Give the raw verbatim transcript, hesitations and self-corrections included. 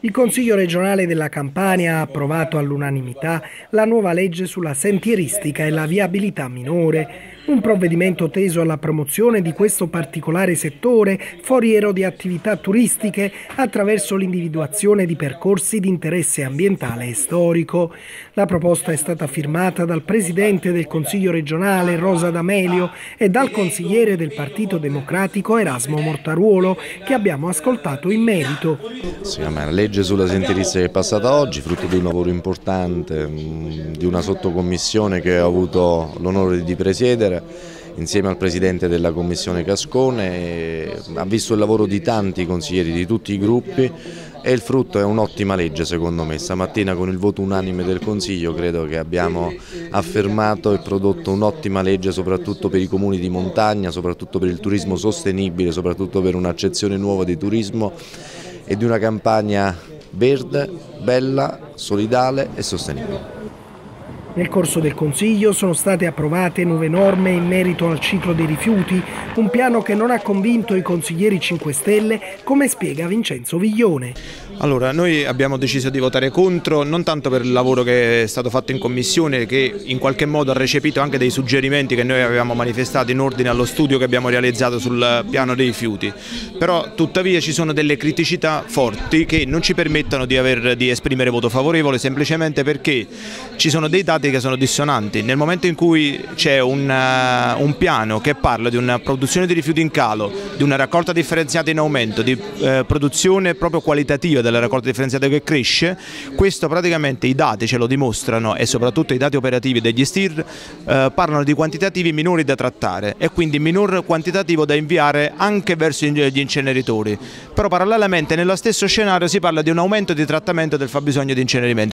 Il Consiglio regionale della Campania ha approvato all'unanimità la nuova legge sulla sentieristica e la viabilità minore, un provvedimento teso alla promozione di questo particolare settore foriero di attività turistiche attraverso l'individuazione di percorsi di interesse ambientale e storico. La proposta è stata firmata dal Presidente del Consiglio regionale Rosa D'Amelio e dal consigliere del Partito Democratico Erasmo Mortaruolo, che abbiamo ascoltato in merito. Sì, la legge sulla sentieristica è passata oggi, frutto di un lavoro importante, di una sottocommissione che ho avuto l'onore di presiedere insieme al Presidente della Commissione Cascone. Ha visto il lavoro di tanti consiglieri di tutti i gruppi e il frutto è un'ottima legge secondo me. Stamattina con il voto unanime del Consiglio credo che abbiamo affermato e prodotto un'ottima legge soprattutto per i comuni di montagna, soprattutto per il turismo sostenibile, soprattutto per un'accezione nuova di turismo e di una campagna verde, bella, solidale e sostenibile. Nel corso del Consiglio sono state approvate nuove norme in merito al ciclo dei rifiuti, un piano che non ha convinto i consiglieri cinque Stelle, come spiega Vincenzo Viglione. Allora, noi abbiamo deciso di votare contro, non tanto per il lavoro che è stato fatto in Commissione, che in qualche modo ha recepito anche dei suggerimenti che noi avevamo manifestato in ordine allo studio che abbiamo realizzato sul piano dei rifiuti, però tuttavia ci sono delle criticità forti che non ci permettono di, aver, di esprimere voto favorevole, semplicemente perché ci sono dei dati che sono dissonanti. Nel momento in cui c'è un, uh, un piano che parla di una produzione di rifiuti in calo, di una raccolta differenziata in aumento, di uh, produzione proprio qualitativa della raccolta differenziata che cresce, questo praticamente i dati ce lo dimostrano e soprattutto i dati operativi degli S T I R uh, parlano di quantitativi minori da trattare e quindi minor quantitativo da inviare anche verso gli inceneritori, però parallelamente nello stesso scenario si parla di un aumento di trattamento del fabbisogno di incenerimento.